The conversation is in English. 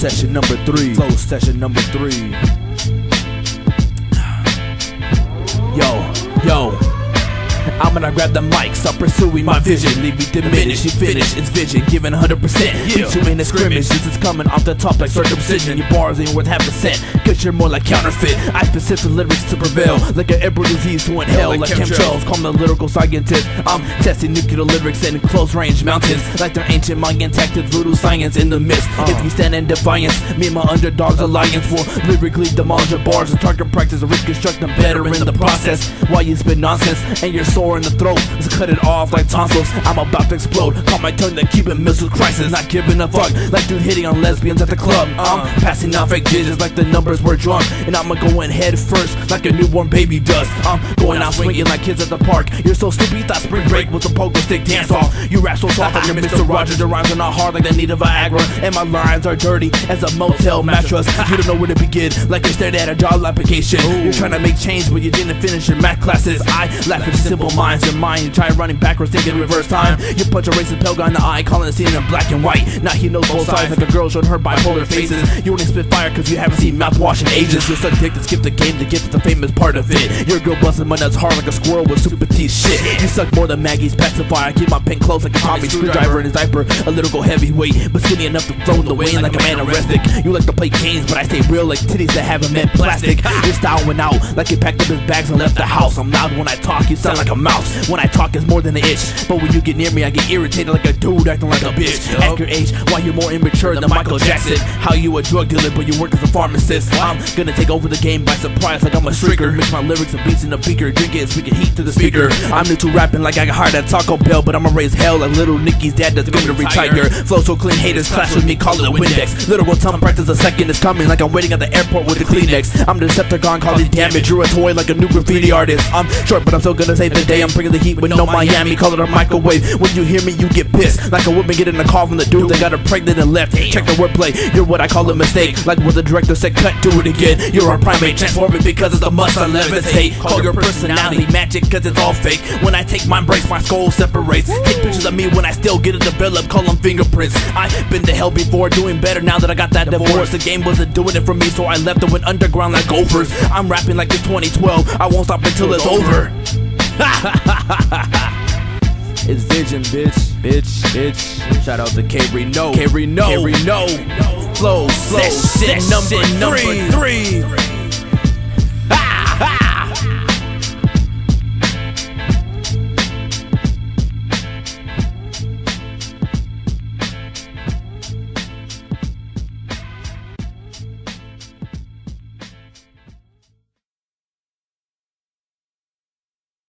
session number 3. Flow session number 3. Yo, I'm gonna grab the mic, stop pursuing my vision. Leave me diminished, you finish, it's vision, giving 100%. Yeah. You in a scrimmage, this is coming off the top like circumcision. Your bars ain't worth 0.5%, cause you're more like counterfeit. I specific lyrics to prevail, like an embryo disease to inhale. Like chemtrails, call me a lyrical scientist. I'm testing nuclear lyrics in close range mountains, like their ancient Mayan tactics, voodoo science in the mist. If you stand in defiance, me and my underdogs alliance will lyrically demolish your bars and target practice and reconstruct them better in the process. While you spit nonsense and you're sore in the throat, just cut it off like tonsils. I'm about to explode, caught my tongue, the Cuban Missile Crisis. Not giving a fuck, like dude hitting on lesbians at the club. I'm passing out fake digits like the numbers were drunk, and I'ma go in head first like a newborn baby does. I'm going out swinging like kids at the park. You're so stupid, you thought spring break was a pogo stick dance off. You rap so soft like you're Mr. Rogers. Your rhymes are not hard like the need of Viagra, and my lines are dirty as a motel mattress. You don't know where to begin, like you're staring at a job application. You're trying to make change, but you didn't finish your math classes. I laugh at simple minds, your mind, you try running backwards, thinking reverse time. You punch a racist pale guy in the eye, calling the scene in black and white. Now he knows both sides, like a girl shown her bipolar faces. You only spit fire cause you haven't seen mouthwash in ages. You're so dick to skip the game to get to the famous part of it. Your girl busting my nuts hard like a squirrel with super teeth shit. You suck more than Maggie's pacifier. I keep my pen close like a Tommy screwdriver in his diaper. A lyrical heavyweight, but skinny enough to throw in the wind like a man arrested. You like to play games, but I stay real like titties that haven't met plastic. Your style went out like it packed up his bags and left the house. I'm loud when I talk, you sound like a mouse. When I talk it's more than an itch, but when you get near me I get irritated like a dude acting like a bitch. At your age, why you're more immature than Michael Jackson. How you a drug dealer but you work as a pharmacist. I'm gonna take over the game by surprise like I'm a streaker. Mix my lyrics and beats in a beaker, drink it and speak it heat to the speaker. I'm new to rapping like I got hired at Taco Bell, but I'ma raise hell like Little Nicky's dad that's gonna retire. Flow so clean, haters clash with me, call it a Windex. Literal tongue practice a second is coming like I'm waiting at the airport with the Kleenex. I'm the Decepticon, call it damage, you're a toy like a new graffiti artist. I'm short but I'm still gonna save the day. I'm bringing the heat with no Miami, call it a microwave. When you hear me you get pissed, like a woman getting a call from the dude that got her pregnant and left. Check the wordplay, you're what I call a mistake, like what the director said, cut, do it again. You're a primate, transform it because it's a must I levitate. Call your personality magic cause it's all fake. When I take mine breaks, my skull separates. Take pictures of me when I still get it developed, call them fingerprints. I've been to hell before, doing better now that I got that divorce. The game wasn't doing it for me, so I left and went underground like Gophers. I'm rapping like it's 2012, I won't stop until it's over. It's vision, bitch. Shout out to K-Rino. Flow, session number 3.